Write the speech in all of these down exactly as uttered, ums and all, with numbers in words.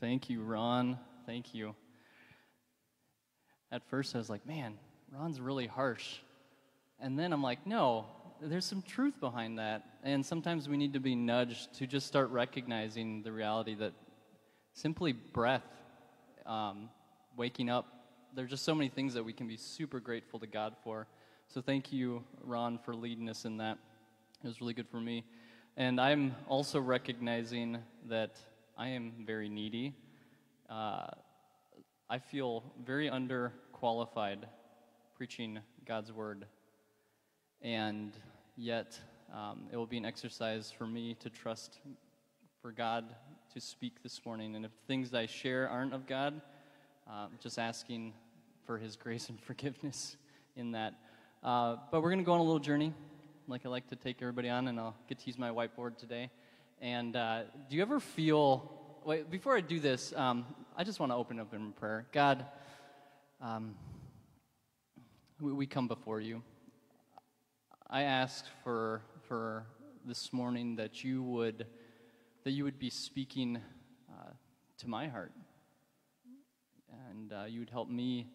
Thank you, Ron. Thank you. At first I was like, man, Ron's really harsh. And then I'm like, no, there's some truth behind that. And sometimes we need to be nudged to just start recognizing the reality that simply breath, um, waking up, there's just so many things that we can be super grateful to God for. So thank you, Ron, for leading us in that. It was really good for me. And I'm also recognizing that I am very needy. Uh, I feel very underqualified preaching God's word. And yet, um, it will be an exercise for me to trust for God to speak this morning. And if things that I share aren't of God, uh, just asking for his grace and forgiveness in that. Uh, but we're going to go on a little journey, like I like to take everybody on, and I'll get to use my whiteboard today. And uh, do you ever feel, wait, before I do this, um, I just want to open up in prayer. God, um, we, we come before you. I ask for for this morning that you would that you would be speaking uh, to my heart, and uh, you would help me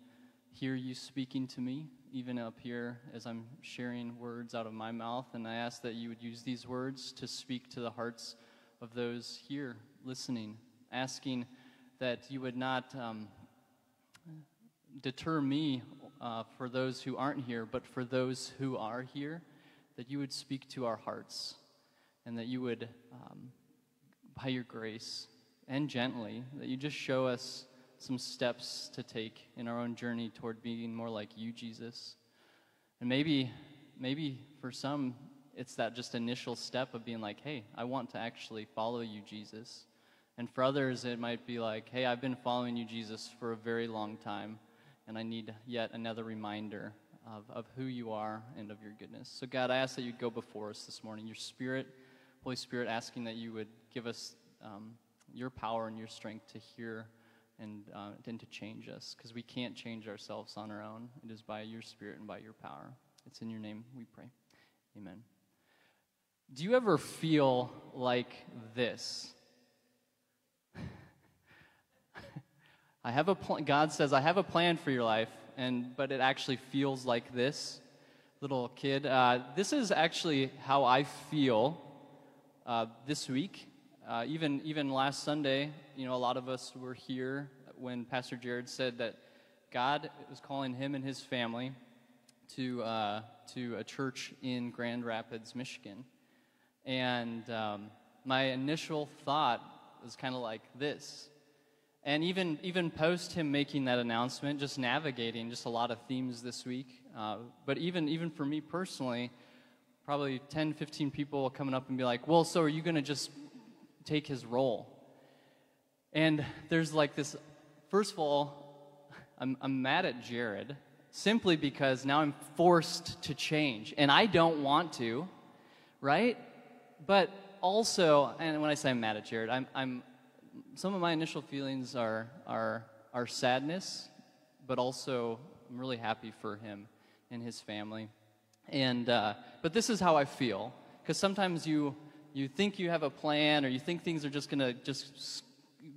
hear you speaking to me, even up here as I'm sharing words out of my mouth. And I ask that you would use these words to speak to the hearts of those here listening, asking that you would not um, deter me Uh, for those who aren't here, but for those who are here, that you would speak to our hearts, and that you would, um, by your grace and gently, that you just show us some steps to take in our own journey toward being more like you, Jesus. And maybe, maybe for some, it's that just initial step of being like, hey, I want to actually follow you, Jesus. And for others, it might be like, hey, I've been following you, Jesus, for a very long time, and I need yet another reminder of, of who you are and of your goodness. So God, I ask that you go before us this morning. Your Spirit, Holy Spirit, asking that you would give us um, your power and your strength to hear and, uh, and to change us, because we can't change ourselves on our own. It is by your Spirit and by your power. It's in your name we pray. Amen. Do you ever feel like this? I have a plan. God says, I have a plan for your life, and but it actually feels like this, little kid. Uh, this is actually how I feel uh, this week. Uh, even even last Sunday, you know, a lot of us were here when Pastor Jared said that God was calling him and his family to uh, to a church in Grand Rapids, Michigan. And um, my initial thought was kind of like this. And even even post him making that announcement, just navigating just a lot of themes this week. Uh, but even even for me personally, probably ten, fifteen people will come up and be like, well, so are you going to just take his role? And there's like this, first of all, I'm, I'm mad at Jared simply because now I'm forced to change. And I don't want to, right? But also, and when I say I'm mad at Jared, I'm I'm... some of my initial feelings are, are, are sadness, but also I'm really happy for him and his family. And, uh, but this is how I feel, because sometimes you, you think you have a plan, or you think things are just going to just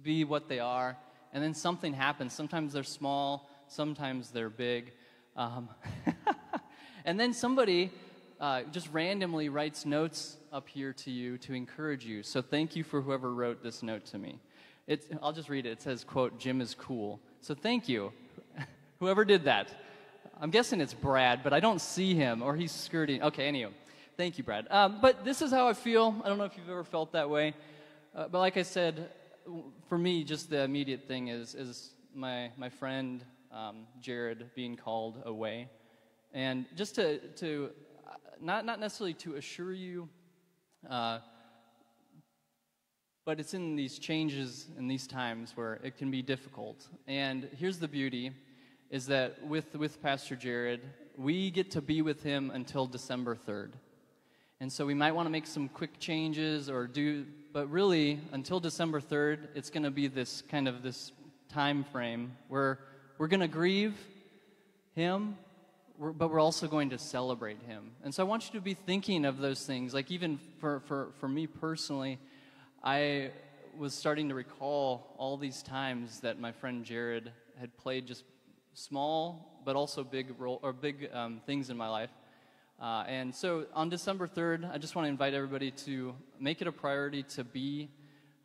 be what they are, and then something happens. Sometimes they're small, sometimes they're big. Um, and then somebody uh, just randomly writes notes up here to you to encourage you. So thank you for whoever wrote this note to me. It's, I'll just read it. It says, quote, Jim is cool. So thank you, whoever did that. I'm guessing it's Brad, but I don't see him, or he's skirting. Okay, anyway, thank you, Brad. Um, but this is how I feel. I don't know if you've ever felt that way. Uh, but like I said, for me, just the immediate thing is, is my, my friend um, Jared being called away. And just to, to uh, not, not necessarily to assure you, uh, but it's in these changes and these times where it can be difficult. And here's the beauty, is that with, with Pastor Jared, we get to be with him until December third. And so we might want to make some quick changes or do, but really, until December third, it's going to be this kind of this time frame where we're going to grieve him, but we're also going to celebrate him. And so I want you to be thinking of those things, like even for, for, for me personally, I was starting to recall all these times that my friend Jared had played just small but also big role or big um, things in my life. Uh, and so on December third, I just want to invite everybody to make it a priority to be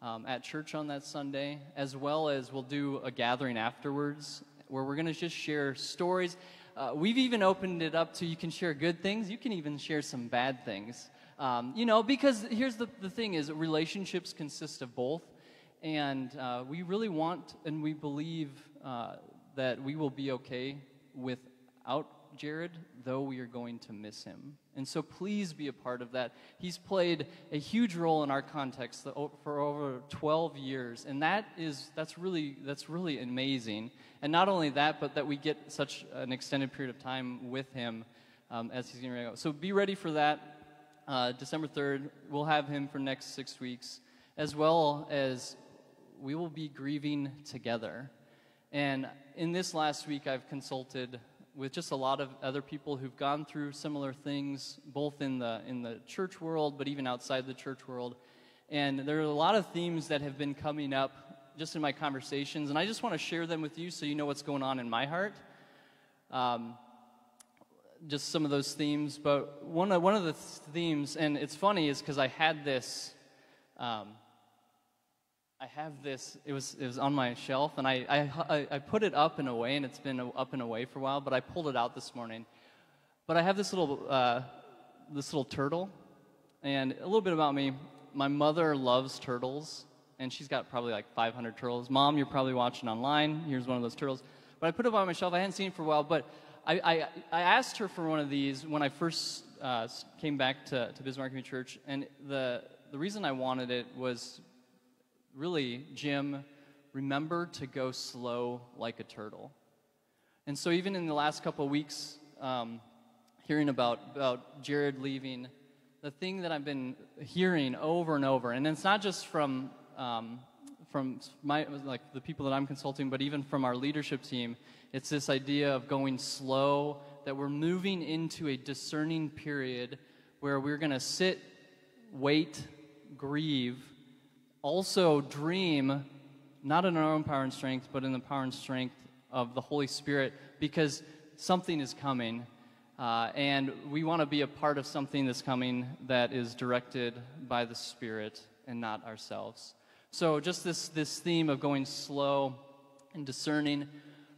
um, at church on that Sunday, as well as we'll do a gathering afterwards where we're going to just share stories. Uh, we've even opened it up to you can share good things. You can even share some bad things. Um, you know, because here's the, the thing is relationships consist of both. And uh, we really want and we believe uh, that we will be okay without Jared, though we are going to miss him. And so please be a part of that. He's played a huge role in our context for over twelve years, and that is that's really that's really amazing. And not only that, but that we get such an extended period of time with him um, as he's getting ready to go. So be ready for that. Uh, December third, we'll have him for next six weeks, as well as we will be grieving together. And in this last week, I've consulted with just a lot of other people who've gone through similar things, both in the in the church world, but even outside the church world. And there are a lot of themes that have been coming up just in my conversations, and I just want to share them with you so you know what's going on in my heart. Um, just some of those themes, but one of, one of the themes, and it's funny, is because I had this, um, I have this, it was, it was on my shelf, and I, I, I put it up and away, and it's been up and away for a while, but I pulled it out this morning. But I have this little, uh, this little turtle, and a little bit about me. My mother loves turtles, and she's got probably like five hundred turtles. Mom, you're probably watching online. Here's one of those turtles. But I put it on my shelf. I hadn't seen it for a while, but I, I, I asked her for one of these when I first uh, came back to, to Bismarck Community Church, and the, the reason I wanted it was really, Jim, remember to go slow like a turtle. And so even in the last couple of weeks, um, hearing about, about Jared leaving, the thing that I've been hearing over and over, and it's not just from, um, from my, like the people that I'm consulting, but even from our leadership team, it's this idea of going slow, that we're moving into a discerning period where we're going to sit, wait, grieve, also dream, not in our own power and strength, but in the power and strength of the Holy Spirit, because something is coming, uh, and we want to be a part of something that's coming that is directed by the Spirit and not ourselves. So just this, this theme of going slow and discerning.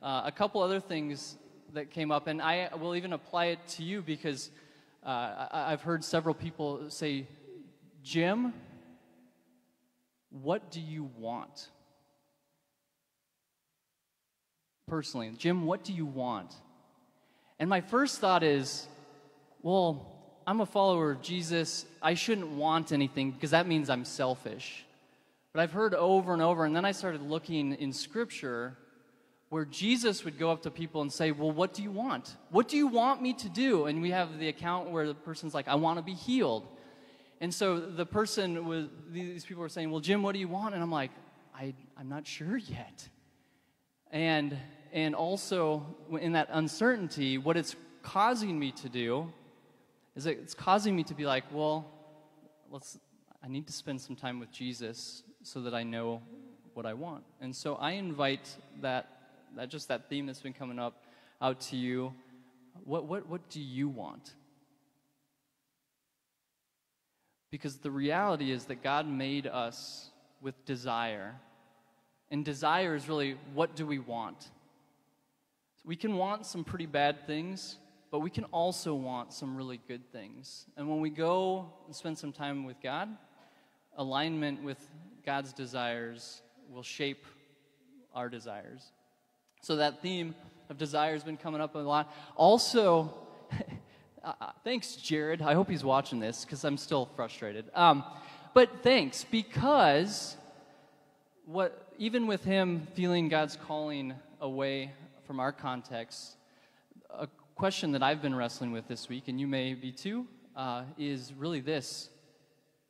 Uh, a couple other things that came up, and I will even apply it to you, because uh, I, I've heard several people say, Jim, what do you want? Personally, Jim, what do you want? And my first thought is, well, I'm a follower of Jesus. I shouldn't want anything because that means I'm selfish. But I've heard over and over, and then I started looking in Scripture where Jesus would go up to people and say, well, what do you want? What do you want me to do? And we have the account where the person's like, I want to be healed. And so the person was, these people were saying, well, Jim, what do you want? And I'm like, I, I'm not sure yet. And, and also, in that uncertainty, what it's causing me to do is it's causing me to be like, well, let's, I need to spend some time with Jesus so that I know what I want. And so I invite that, that just that theme that's been coming up out to you. What, what, what do you want? Because the reality is that God made us with desire. And desire is really, what do we want? We can want some pretty bad things, but we can also want some really good things. And when we go and spend some time with God, alignment with God's desires will shape our desires. So that theme of desire has been coming up a lot. Also, Uh, thanks, Jared. I hope he's watching this because I'm still frustrated. Um, but thanks, because what even with him feeling God's calling away from our context, a question that I've been wrestling with this week, and you may be too, uh, is really this.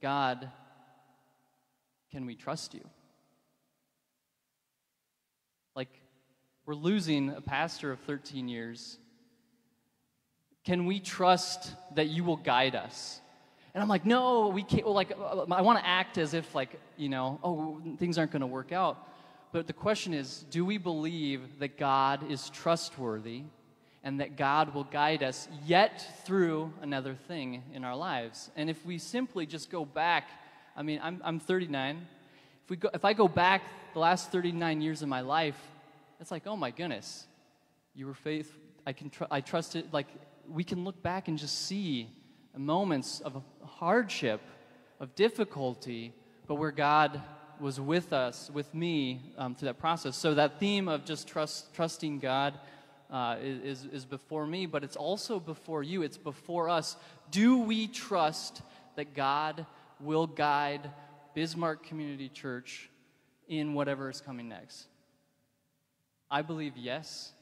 God, can we trust you? Like, we're losing a pastor of thirteen years. Can we trust that you will guide us? And I'm like, no, we can't. Well, like, I want to act as if, like, you know, oh, things aren't going to work out. But the question is, do we believe that God is trustworthy and that God will guide us yet through another thing in our lives? And if we simply just go back, I mean, I'm, I'm thirty-nine. If, we go, if I go back the last thirty-nine years of my life, it's like, oh, my goodness, you were faithful. I can tr- I trust it. Like, we can look back and just see moments of hardship, of difficulty, but where God was with us, with me, um, through that process. So that theme of just trust, trusting God uh, is, is before me, but it's also before you. It's before us. Do we trust that God will guide Bismarck Community Church in whatever is coming next? I believe yes,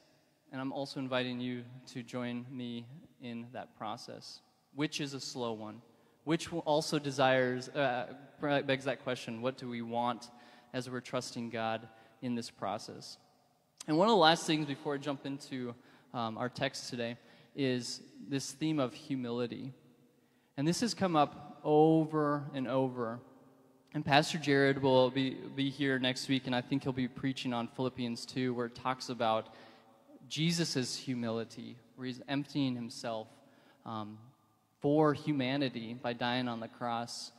and I'm also inviting you to join me in that process, which is a slow one, which also desires, uh, begs that question, what do we want as we're trusting God in this process? And one of the last things before I jump into um, our text today is this theme of humility. And this has come up over and over. And Pastor Jared will be, be here next week, and I think he'll be preaching on Philippians two, where it talks about Jesus' humility, where he's emptying himself um, for humanity by dying on the cross.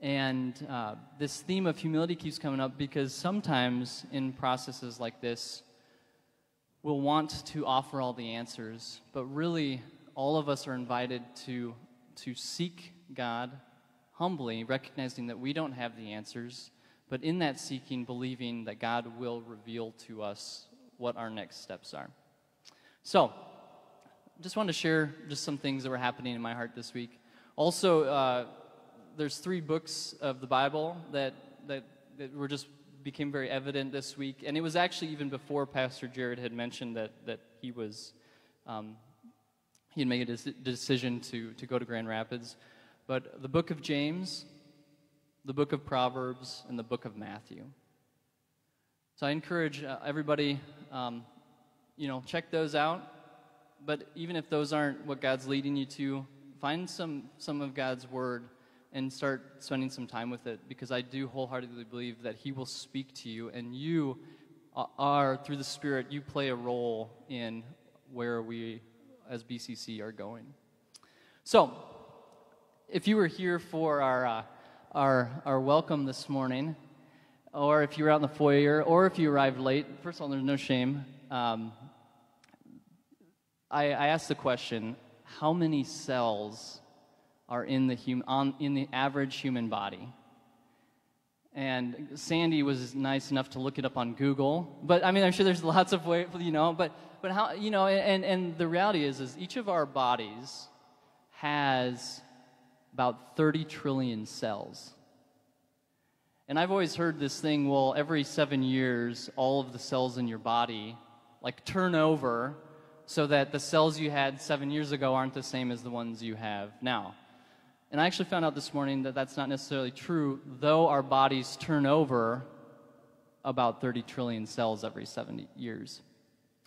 And uh, this theme of humility keeps coming up because sometimes in processes like this, we'll want to offer all the answers, but really all of us are invited to, to seek God humbly, recognizing that we don't have the answers, but in that seeking, believing that God will reveal to us what our next steps are. So, just wanted to share just some things that were happening in my heart this week. Also, uh, there's three books of the Bible that, that that were just became very evident this week, and it was actually even before Pastor Jared had mentioned that that he was um, he had made a des- decision to to go to Grand Rapids. But the book of James, the book of Proverbs, and the book of Matthew. So I encourage uh, everybody, um, you know, check those out. But even if those aren't what God's leading you to, find some, some of God's word and start spending some time with it, because I do wholeheartedly believe that he will speak to you, and you are, through the Spirit, you play a role in where we as B C C are going. So, if you were here for our, uh, our, our welcome this morning, or if you were out in the foyer, or if you arrived late, first of all, there's no shame. Um, I, I asked the question, how many cells are in the hum, on, in the average human body? And Sandy was nice enough to look it up on Google. But, I mean, I'm sure there's lots of ways, you know. But, but how, you know, and, and the reality is, is each of our bodies has about thirty trillion cells. And I've always heard this thing, well, every seven years, all of the cells in your body, like, turn over, so that the cells you had seven years ago aren't the same as the ones you have now. And I actually found out this morning that that's not necessarily true, though our bodies turn over about thirty trillion cells every seventy years.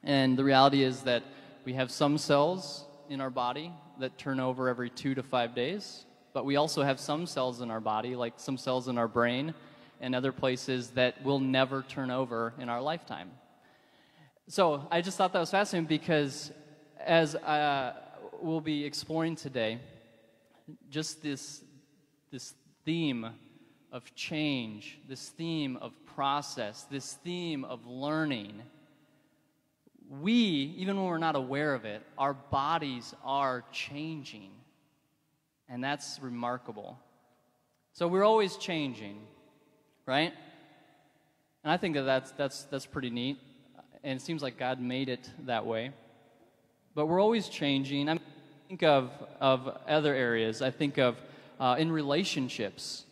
And the reality is that we have some cells in our body that turn over every two to five days, but we also have some cells in our body, like some cells in our brain and other places, that will never turn over in our lifetime. So I just thought that was fascinating, because as uh, we'll be exploring today, just this, this theme of change, this theme of process, this theme of learning, we, even when we're not aware of it, our bodies are changing, and that's remarkable. So we're always changing, right? And I think that that's, that's, that's pretty neat. And it seems like God made it that way. But we're always changing. I think of, of other areas. I think of uh, in relationships.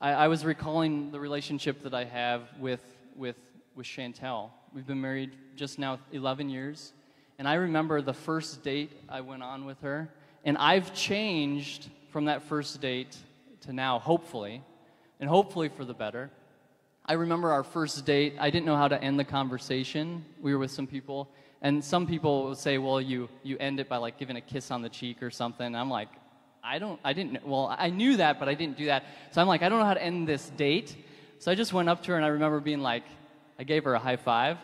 I, I was recalling the relationship that I have with, with, with Chantel. We've been married just now eleven years. And I remember the first date I went on with her. And I've changed from that first date to now, hopefully. And hopefully for the better. I remember our first date, I didn't know how to end the conversation. We were with some people, and some people would say, well, you you end it by, like, giving a kiss on the cheek or something. I'm like, I don't, I didn't, well, I knew that, but I didn't do that. So I'm like, I don't know how to end this date. So I just went up to her, and I remember being like, I gave her a high five.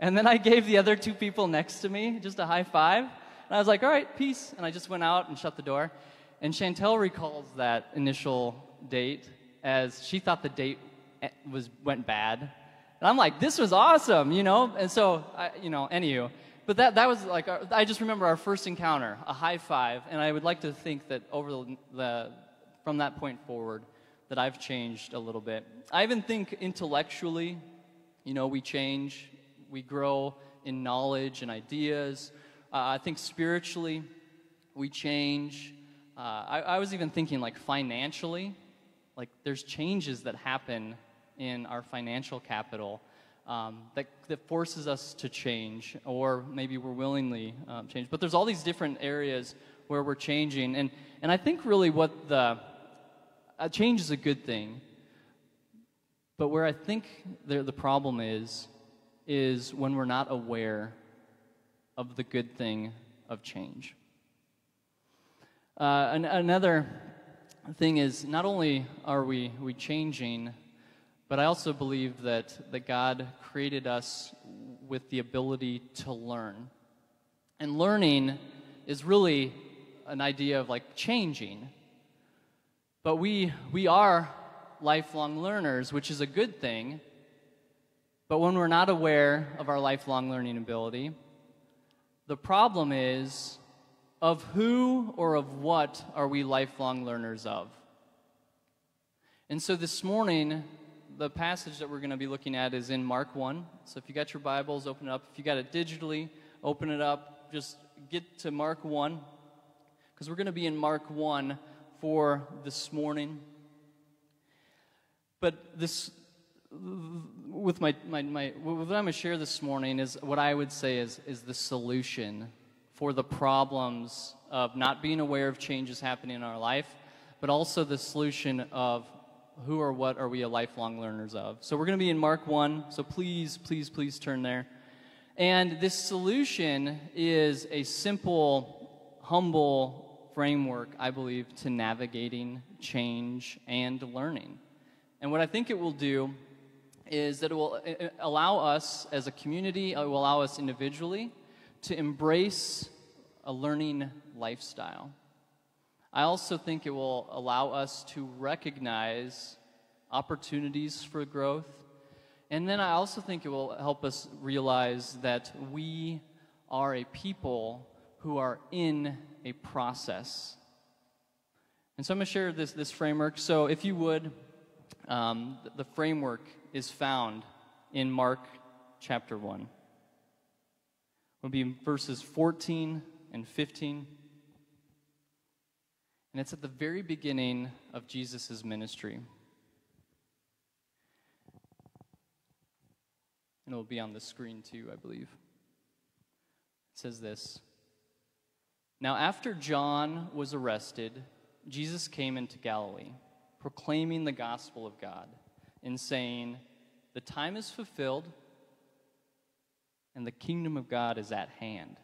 And then I gave the other two people next to me just a high five. And I was like, all right, peace. And I just went out and shut the door. And Chantel recalls that initial date as she thought the date was went bad. And I'm like, this was awesome, you know? And so, I, you know, anywho. But that, that was like, our, I just remember our first encounter, a high five. And I would like to think that over the, the from that point forward, that I've changed a little bit. I even think intellectually, you know, we change. We grow in knowledge and ideas. Uh, I think spiritually, we change. Uh, I, I was even thinking, like, financially, like, there's changes that happen in our financial capital um, that, that forces us to change, or maybe we're willingly um, changed. But there's all these different areas where we're changing. And, and I think really what the... Uh, change is a good thing. But where I think the, the problem is, is when we're not aware of the good thing of change. Uh, an, another thing is, not only are we, we changing, but I also believe that, that God created us with the ability to learn. And learning is really an idea of, like, changing. But we, we are lifelong learners, which is a good thing. But when we're not aware of our lifelong learning ability, the problem is, of who or of what are we lifelong learners of? And so this morning, the passage that we're going to be looking at is in Mark one. So if you got your Bibles, open it up. If you got it digitally, open it up. Just get to Mark one, because we're going to be in Mark one for this morning. But this... With my, my, my, what I'm going to share this morning is what I would say is, is the solution for the problems of not being aware of changes happening in our life, but also the solution of who or what are we a lifelong learners of. So we're going to be in Mark one, so please, please, please turn there. And this solution is a simple, humble framework, I believe, to navigating change and learning. And what I think it will do is that it will allow us as a community, it will allow us individually to embrace a learning lifestyle. I also think it will allow us to recognize opportunities for growth. And then I also think it will help us realize that we are a people who are in a process. And so I'm going to share this, this framework. So if you would, um, the framework is found in Mark chapter one. It'll be in verses fourteen and fifteen. And it's at the very beginning of Jesus' ministry. And it'll be on the screen too, I believe. It says this: "Now after John was arrested, Jesus came into Galilee, proclaiming the gospel of God, and saying, 'The time is fulfilled, and the kingdom of God is at hand.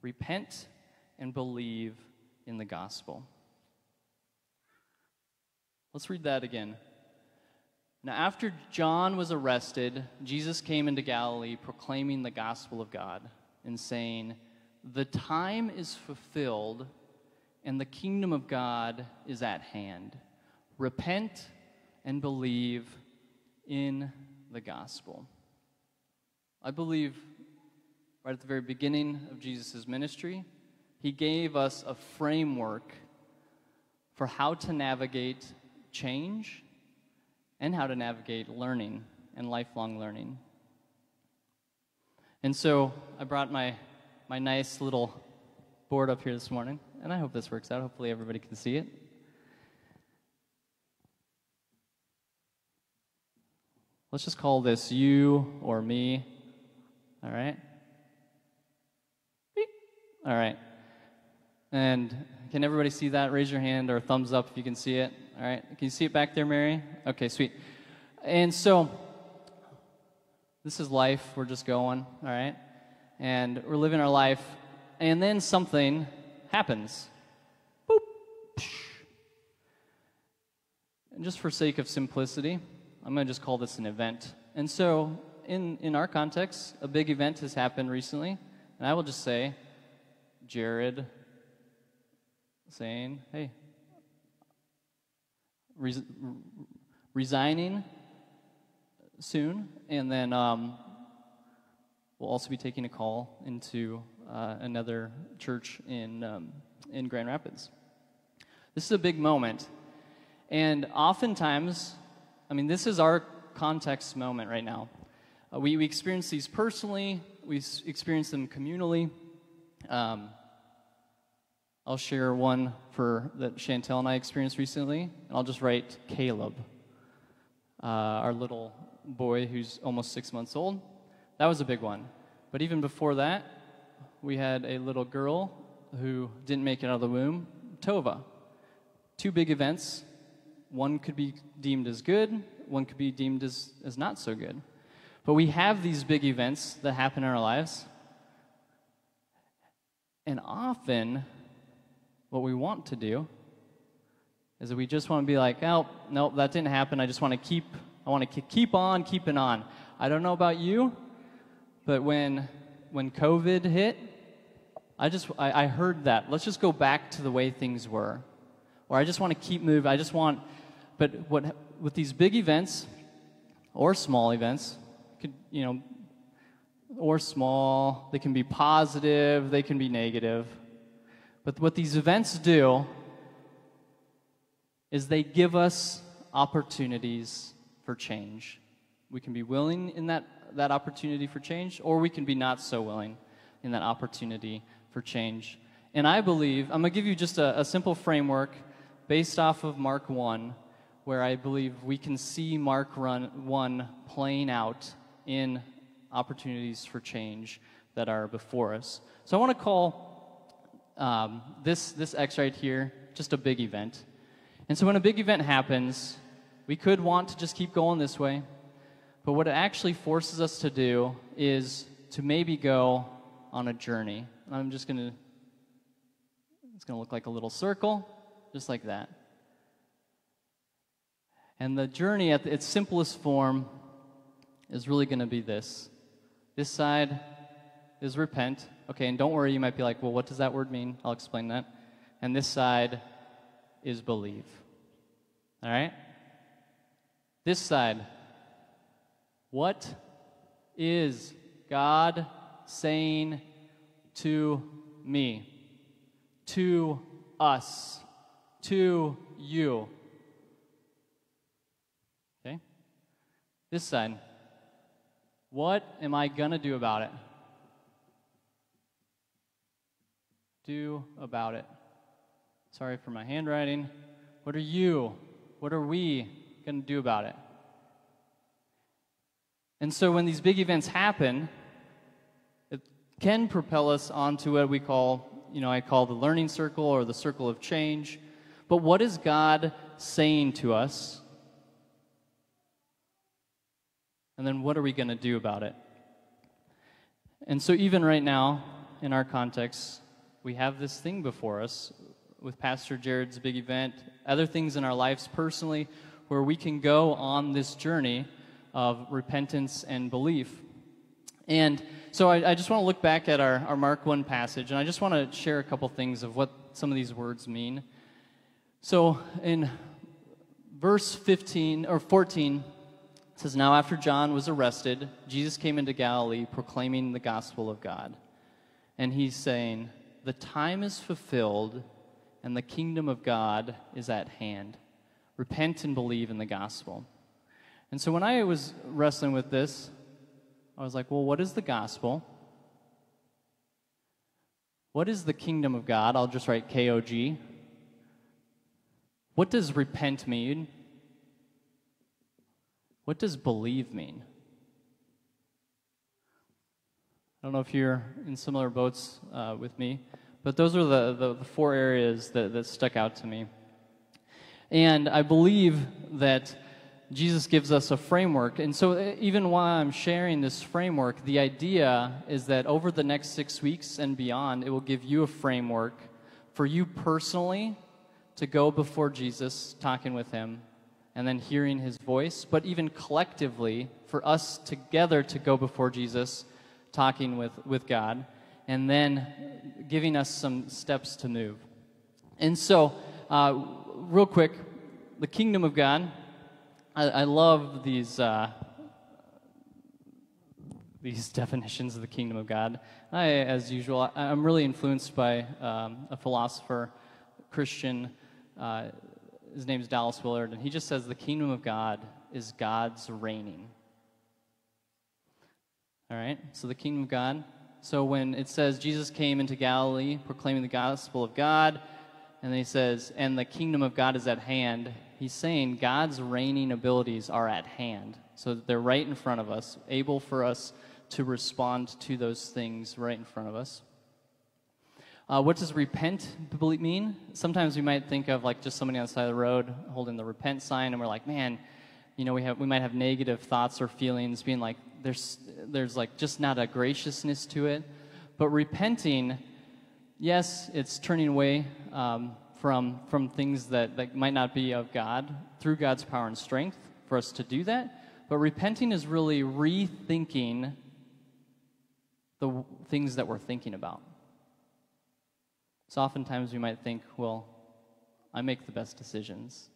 Repent and believe in the gospel.'" Let's read that again. "Now after John was arrested, Jesus came into Galilee, proclaiming the gospel of God, and saying, 'The time is fulfilled, and the kingdom of God is at hand. Repent and believe in the gospel.'" I believe right at the very beginning of Jesus' ministry, he gave us a framework for how to navigate change and how to navigate learning and lifelong learning. And so I brought my, my nice little board up here this morning, and I hope this works out. Hopefully everybody can see it. Let's just call this "you" or "me." All right? Beep. All right. And can everybody see that? Raise your hand or thumbs up if you can see it. All right. Can you see it back there, Mary? Okay, sweet. And so this is life. We're just going, all right? And we're living our life. And then something happens. Boop. and just for sake of simplicity, I'm going to just call this an event. And so in, in our context, a big event has happened recently, and I will just say, Jared saying, hey, res resigning soon, and then um, we'll also be taking a call into uh, another church in um, in Grand Rapids. This is a big moment, and oftentimes, I mean, this is our context moment right now. Uh, we, we experience these personally, we experience them communally. Um, I'll share one for that Chantel and I experienced recently, and I'll just write Caleb, uh, our little boy who's almost six months old. That was a big one. But even before that, we had a little girl who didn't make it out of the womb, Tova. Two big events. One could be deemed as good, one could be deemed as, as not so good. But we have these big events that happen in our lives, and often what we want to do is that we just want to be like, oh, no, that didn't happen. I just want to keep, I want to keep on keeping on. I don't know about you, but when when COVID hit, I just, I, I heard that. Let's just go back to the way things were. Or I just want to keep moving. I just want, but what with these big events or small events, could, you know, or small, they can be positive, they can be negative. But what these events do is they give us opportunities for change. We can be willing in that, that opportunity for change, or we can be not so willing in that opportunity for change. And I believe, I'm going to give you just a, a simple framework based off of Mark one, where I believe we can see Mark one playing out in opportunities for change that are before us. So I want to call Um, this, this X right here, just a big event. And so when a big event happens, we could want to just keep going this way, but what it actually forces us to do is to maybe go on a journey. And I'm just gonna, it's gonna look like a little circle, just like that. And the journey at its simplest form is really gonna be this. This side is repent. Okay, and don't worry, you might be like, well, what does that word mean? I'll explain that. And this side is believe. All right? This side, what is God saying to me, to us, to you? Okay? This side, what am I going to do about it? Do about it. Sorry for my handwriting. What are you, what are we going to do about it? And so when these big events happen, it can propel us onto what we call, you know, I call the learning circle or the circle of change. But what is God saying to us? And then what are we going to do about it? And so even right now, in our context, we have this thing before us with Pastor Jared's big event, other things in our lives personally, where we can go on this journey of repentance and belief. And so I, I just want to look back at our, our Mark one passage, and I just want to share a couple things of what some of these words mean. So in verse fifteen or fourteen, it says, "Now after John was arrested, Jesus came into Galilee proclaiming the gospel of God. And he's saying, 'The time is fulfilled, and the kingdom of God is at hand. Repent and believe in the gospel.'" And so when I was wrestling with this, I was like, well, what is the gospel? What is the kingdom of God? I'll just write K O G. What does repent mean? What does believe mean? I don't know if you're in similar boats uh, with me, but those are the, the, the four areas that, that stuck out to me. And I believe that Jesus gives us a framework. And so even while I'm sharing this framework, the idea is that over the next six weeks and beyond, it will give you a framework for you personally to go before Jesus, talking with him, and then hearing his voice, but even collectively for us together to go before Jesus, talking with, with God, and then giving us some steps to move. And so, uh, real quick, the kingdom of God, I, I love these uh, these definitions of the kingdom of God. I, as usual, I, I'm really influenced by um, a philosopher, Christian, uh, his name is Dallas Willard, and he just says the kingdom of God is God's reigning. All right, so the kingdom of God. So when it says Jesus came into Galilee proclaiming the gospel of God, and then he says, and the kingdom of God is at hand, he's saying God's reigning abilities are at hand. So they're right in front of us, able for us to respond to those things right in front of us. Uh, what does repent mean? Sometimes we might think of like just somebody on the side of the road holding the repent sign, and we're like, man, you know, we have we might have negative thoughts or feelings, being like, there's there's like just not a graciousness to it. But repenting, yes, it's turning away um, from from things that, that might not be of God through God's power and strength for us to do that. But repenting is really rethinking the w- things that we're thinking about. So oftentimes we might think, well, I make the best decisions.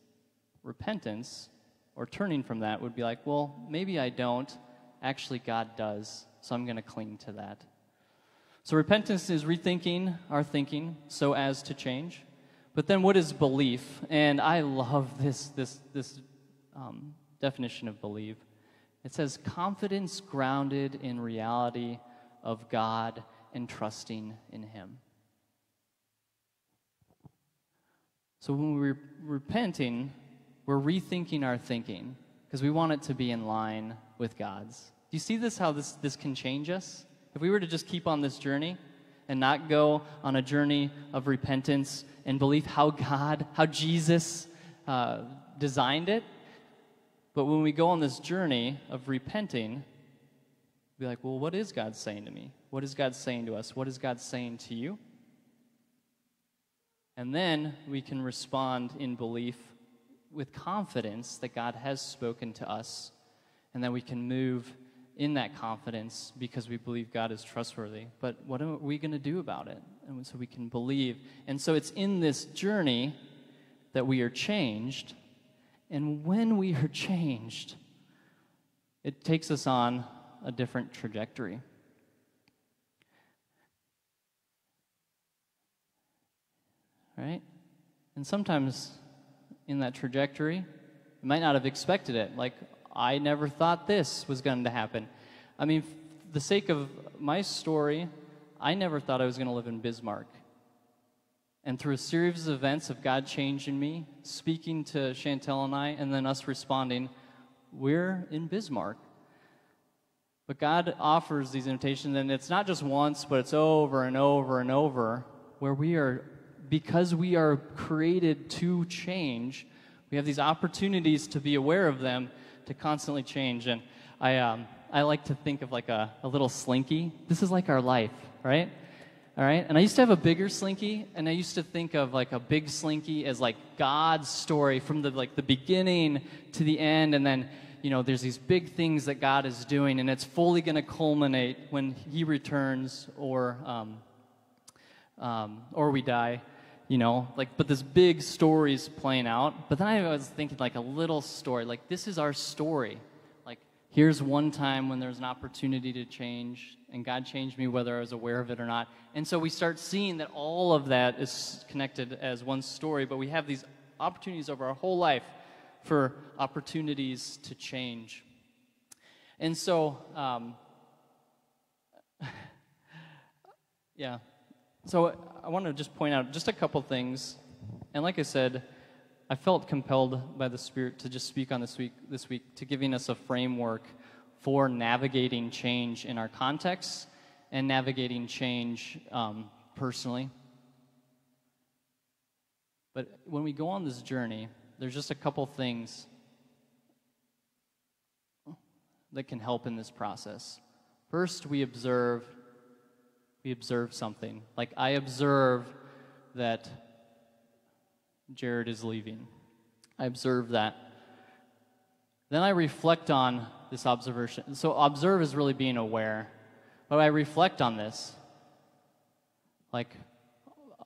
Repentance or turning from that would be like, well, maybe I don't. Actually, God does, so I'm going to cling to that. So repentance is rethinking our thinking so as to change. But then what is belief? And I love this, this, this um, definition of believe. It says confidence grounded in reality of God and trusting in him. So when we're repenting, we're rethinking our thinking because we want it to be in line with God's. Do you see this, how this, this can change us? If we were to just keep on this journey and not go on a journey of repentance and belief how God, how Jesus uh, designed it, but when we go on this journey of repenting, we'll be like, well, what is God saying to me? What is God saying to us? What is God saying to you? And then we can respond in belief with confidence that God has spoken to us, and then we can move in that confidence because we believe God is trustworthy. But what are we going to do about it? And so we can believe. And so it's in this journey that we are changed. And when we are changed, it takes us on a different trajectory. Right? And sometimes in that trajectory, you might not have expected it. Like, I never thought this was going to happen. I mean, for the sake of my story, I never thought I was going to live in Bismarck. And through a series of events of God changing me, speaking to Chantel and I, and then us responding, we're in Bismarck. But God offers these invitations, and it's not just once, but it's over and over and over, where we are, because we are created to change, we have these opportunities to be aware of them, to constantly change. And I um, I like to think of like a, a little slinky. This is like our life, right? All right? And I used to have a bigger slinky, and I used to think of like a big slinky as like God's story from the like the beginning to the end, and then, you know, there's these big things that God is doing, and it's fully going to culminate when he returns or um, um, or we die. You know, like, but this big story is playing out. But then I was thinking, like, a little story. Like, this is our story. Like, here's one time when there's an opportunity to change, and God changed me whether I was aware of it or not. And so we start seeing that all of that is connected as one story, but we have these opportunities over our whole life for opportunities to change. And so, um, yeah. So I want to just point out just a couple things, and like I said, I felt compelled by the Spirit to just speak on this week, this week to giving us a framework for navigating change in our context and navigating change um, personally. But when we go on this journey, there's just a couple things that can help in this process. First, we observe. We observe something. Like, I observe that Jared is leaving. I observe that. Then I reflect on this observation. So observe is really being aware. But I reflect on this, like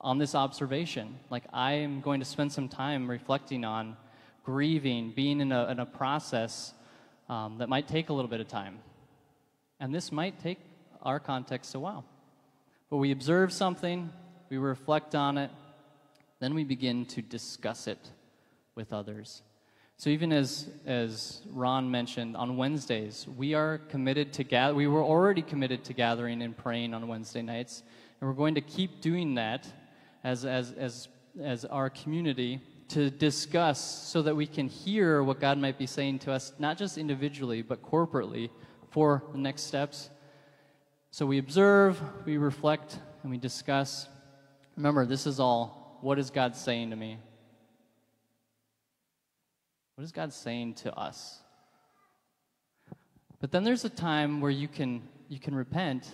on this observation. Like I am going to spend some time reflecting on grieving, being in a, in a process um, that might take a little bit of time. And this might take our context a while. But we observe something, we reflect on it, then we begin to discuss it with others. So even as, as Ron mentioned, on Wednesdays, we are committed to gather. We were already committed to gathering and praying on Wednesday nights, and we're going to keep doing that as, as, as, as our community to discuss so that we can hear what God might be saying to us, not just individually, but corporately for the next steps. So we observe, we reflect, and we discuss. Remember, this is all, what is God saying to me? What is God saying to us? But then there's a time where you can, you can repent,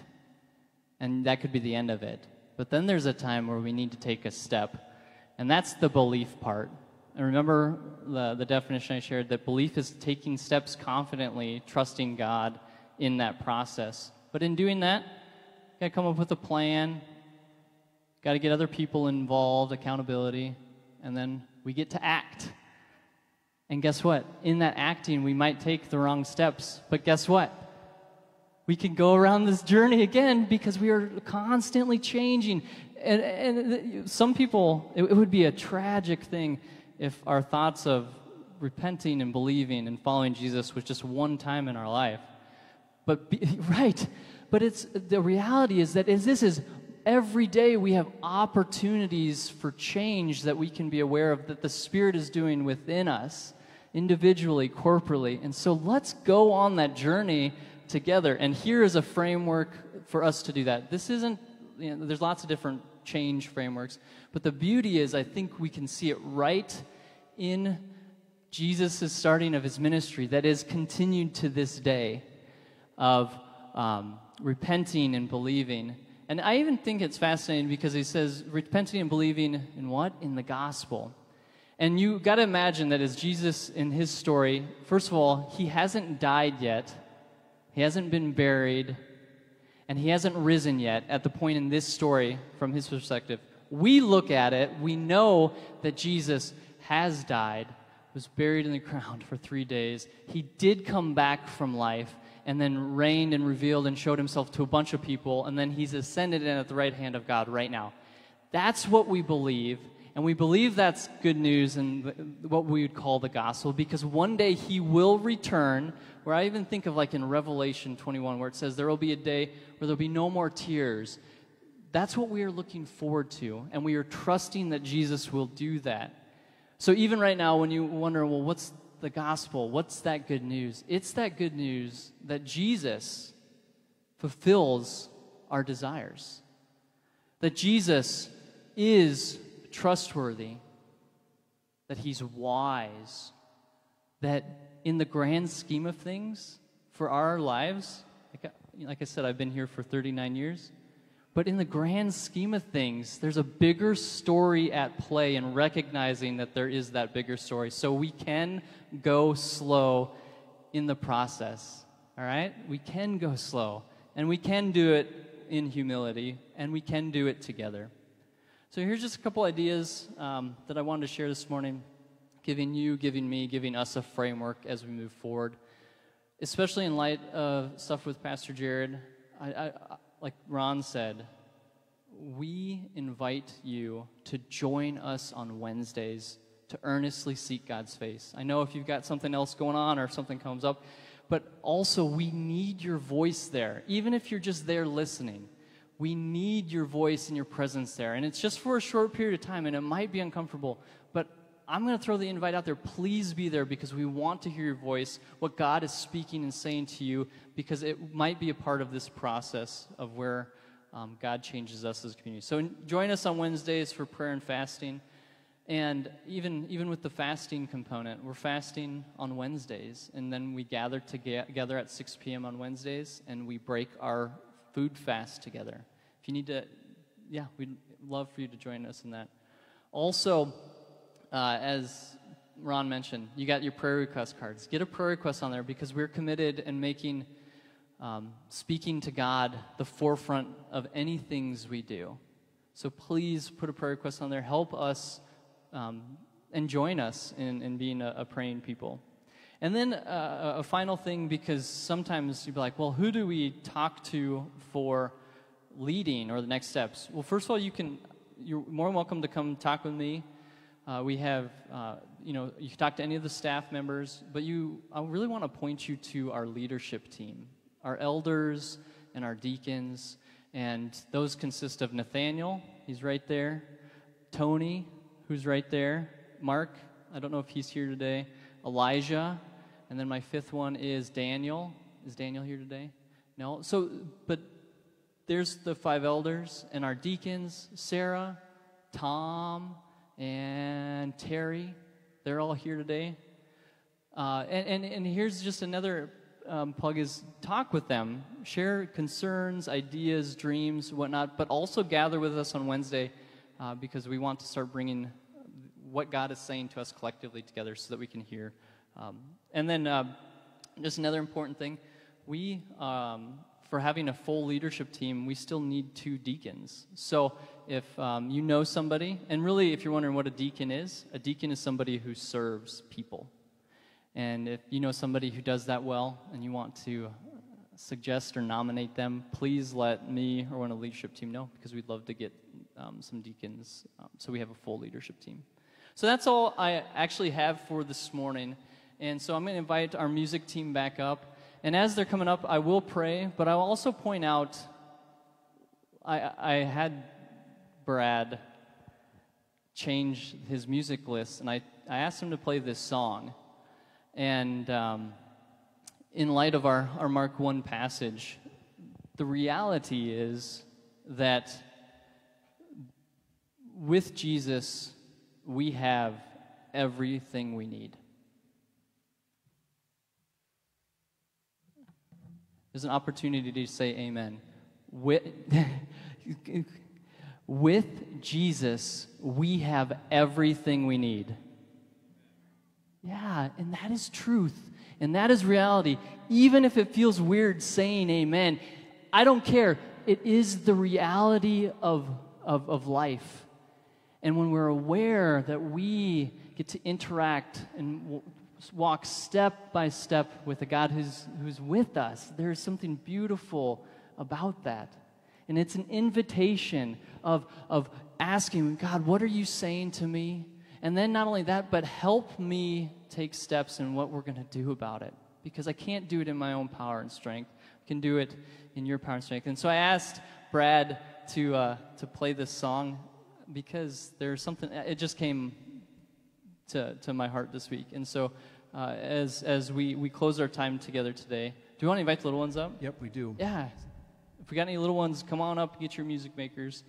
and that could be the end of it. But then there's a time where we need to take a step, and that's the belief part. And remember the, the definition I shared, that belief is taking steps confidently, trusting God in that process. But in doing that, you got to come up with a plan, got to get other people involved, accountability, and then we get to act. And guess what? In that acting, we might take the wrong steps, but guess what? We can go around this journey again because we are constantly changing. And, and some people, it, it would be a tragic thing if our thoughts of repenting and believing and following Jesus was just one time in our life. But be, right, but it's the reality is that is this is every day we have opportunities for change that we can be aware of that the Spirit is doing within us, individually, corporately, and so let's go on that journey together. And here is a framework for us to do that. This isn't, you know, there's lots of different change frameworks, but the beauty is I think we can see it right in Jesus' starting of his ministry that is continued to this day, of um, repenting and believing. And I even think it's fascinating because he says, repenting and believing in what? In the gospel. And you got to imagine that as Jesus in his story, first of all, he hasn't died yet. He hasn't been buried. And he hasn't risen yet at the point in this story from his perspective. We look at it, we know that Jesus has died, was buried in the ground for three days. He did come back from life, and then reigned and revealed and showed himself to a bunch of people, and then he's ascended in at the right hand of God right now. That's what we believe, and we believe that's good news and what we would call the gospel, because one day he will return, where I even think of like in Revelation twenty-one where it says there will be a day where there will be no more tears. That's what we are looking forward to, and we are trusting that Jesus will do that. So even right now when you wonder, well, what's the gospel, what's that good news? It's that good news that Jesus fulfills our desires, that Jesus is trustworthy, that he's wise, that in the grand scheme of things for our lives, like I, like I said, I've been here for thirty-nine years, but in the grand scheme of things, there's a bigger story at play, and recognizing that there is that bigger story. So we can go slow in the process, all right? We can go slow, and we can do it in humility, and we can do it together. So here's just a couple ideas um, that I wanted to share this morning, giving you, giving me, giving us a framework as we move forward, especially in light of stuff with Pastor Jared. I... I, I Like Ron said, we invite you to join us on Wednesdays to earnestly seek God's face. I know if you've got something else going on or if something comes up, but also we need your voice there. Even if you're just there listening, we need your voice and your presence there. And it's just for a short period of time, and it might be uncomfortable, but I'm going to throw the invite out there. Please be there because we want to hear your voice, what God is speaking and saying to you, because it might be a part of this process of where um, God changes us as a community. So join us on Wednesdays for prayer and fasting. And even, even with the fasting component, we're fasting on Wednesdays, and then we gather together at six p m on Wednesdays, and we break our food fast together. If you need to, yeah, we'd love for you to join us in that. Also, Uh, as Ron mentioned, you got your prayer request cards. Get a prayer request on there because we're committed in making, um, speaking to God the forefront of any things we do. So please put a prayer request on there. Help us um, and join us in, in being a, a praying people. And then uh, a final thing, because sometimes you'd be like, well, who do we talk to for leading or the next steps? Well, first of all, you can, you're more than welcome to come talk with me. Uh, we have, uh, you know, you can talk to any of the staff members, but you, I really want to point you to our leadership team, our elders and our deacons, and those consist of Nathaniel, he's right there, Tony, who's right there, Mark, I don't know if he's here today, Elijah, and then my fifth one is Daniel. Is Daniel here today? No? So, but there's the five elders and our deacons, Sarah, Tom, and Terry, they're all here today. Uh, and, and, and here's just another um, plug is talk with them. Share concerns, ideas, dreams, whatnot, but also gather with us on Wednesday uh, because we want to start bringing what God is saying to us collectively together so that we can hear. Um, and then uh, just another important thing, we, um, for having a full leadership team, we still need two deacons. So if um, you know somebody, and really if you're wondering what a deacon is, a deacon is somebody who serves people. And if you know somebody who does that well and you want to suggest or nominate them, please let me or one of the leadership team know because we'd love to get um, some deacons um, so we have a full leadership team. So that's all I actually have for this morning. And so I'm going to invite our music team back up. And as they're coming up, I will pray, but I'll also point out I, I had Brad change his music list, and I, I asked him to play this song. And um, in light of our, our Mark one passage, the reality is that with Jesus, we have everything we need. There's an opportunity to say amen. With, with Jesus, we have everything we need. Yeah, and that is truth, and that is reality. Even if it feels weird saying amen, I don't care. It is the reality of, of, of life. And when we're aware that we get to interact and w walk step by step with a God who's, who's with us, there is something beautiful about that. And it's an invitation of, of asking, God, what are you saying to me? And then not only that, but help me take steps in what we're going to do about it. Because I can't do it in my own power and strength. I can do it in your power and strength. And so I asked Brad to, uh, to play this song, because there's something, it just came to, to my heart this week. And so uh, as, as we, we close our time together today, do we want to invite the little ones up? Yep, we do. Yeah. If we got any little ones, come on up, get your music makers.